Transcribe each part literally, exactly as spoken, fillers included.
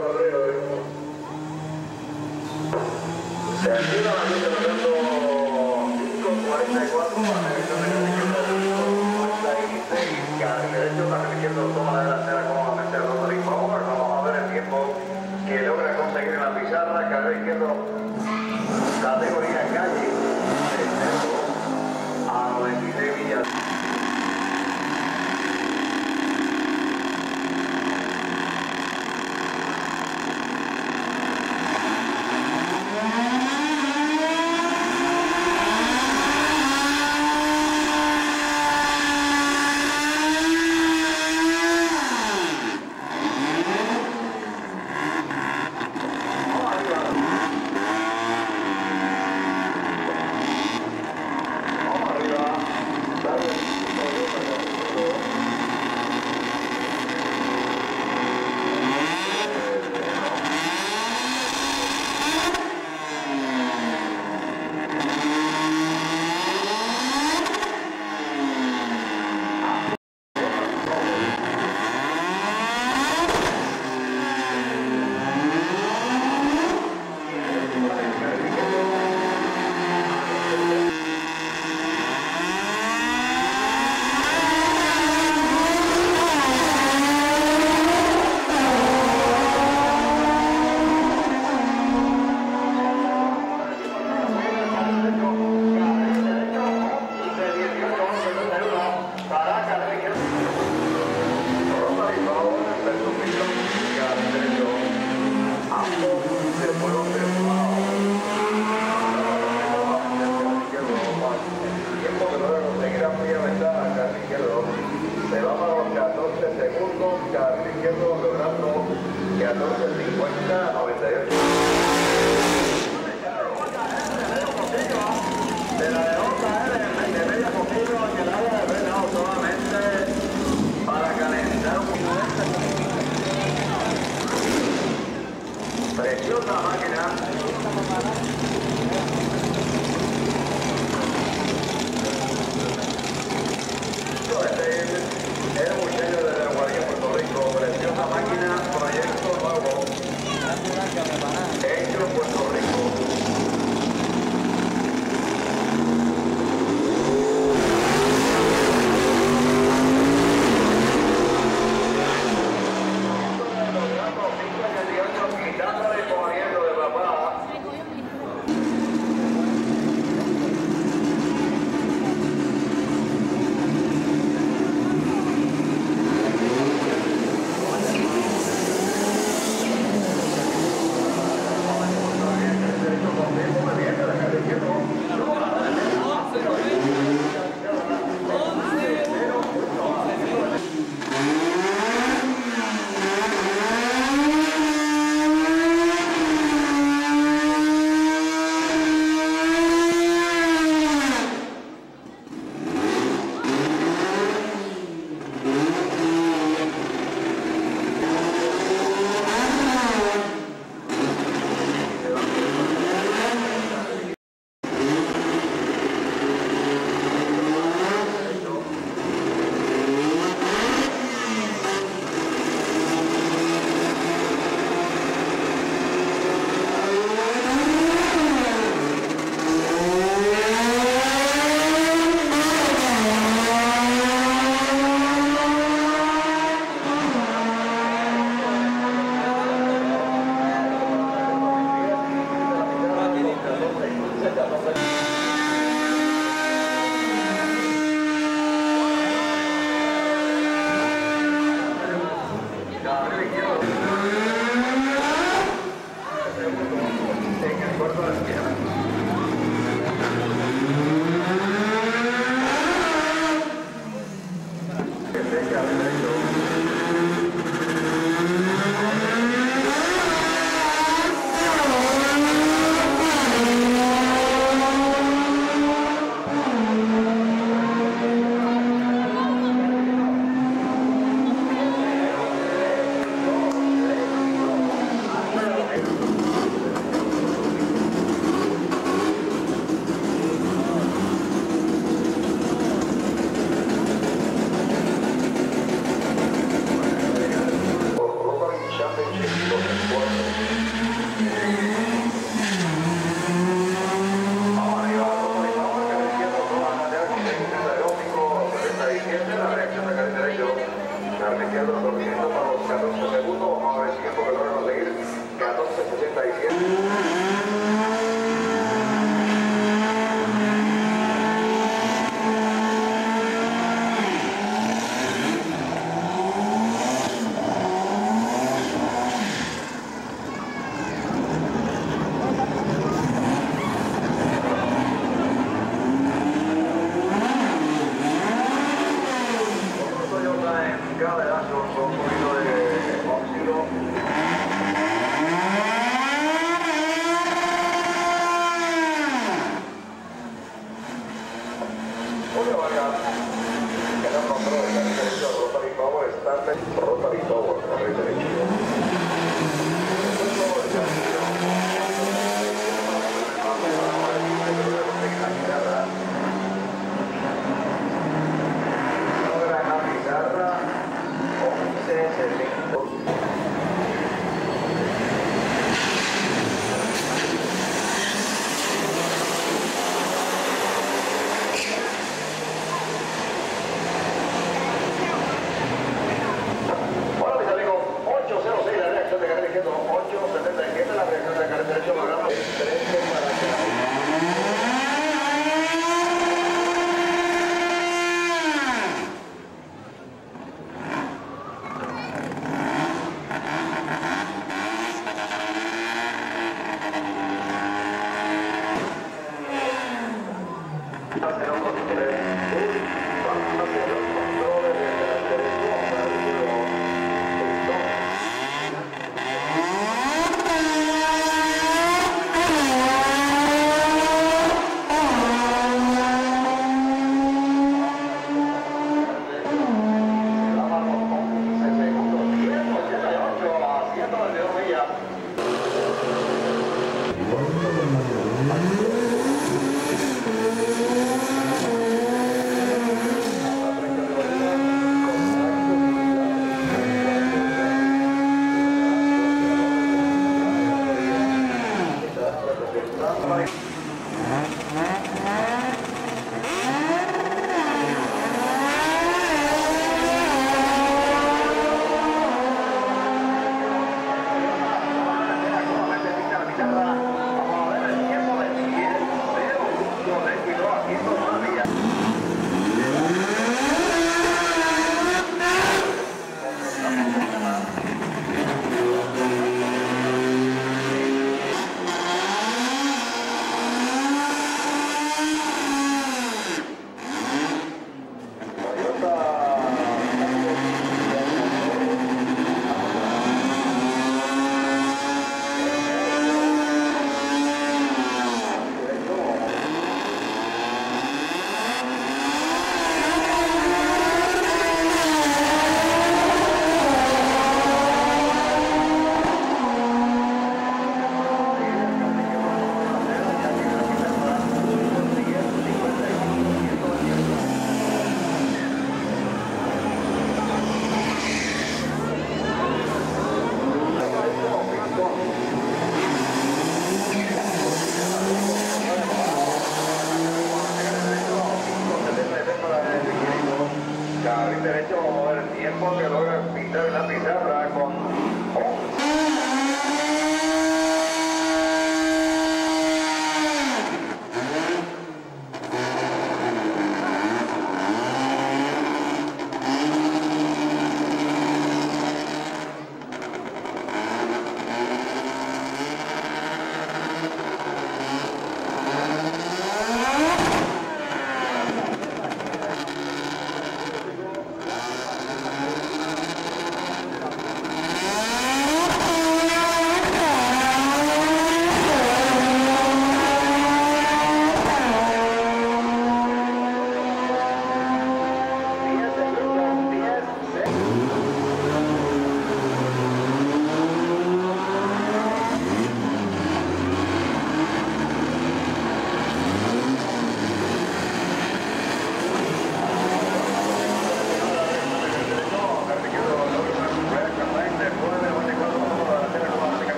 Cordero, ¿eh? Se activa la luz tratando cinco cuarenta y cuatro para el derecho de la izquierda, cinco cuarenta y seis para el derecho para el izquierdo, toma la delantera como va a meter Rodríguez Favor. Vamos a ver el tiempo que logra conseguir en la pizarra, carrera izquierdo, categoría calle, a noventa y seis millas.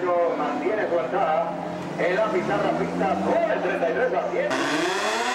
ello mantiene su alzada en la pizarra, pista con el treinta y tres a cien.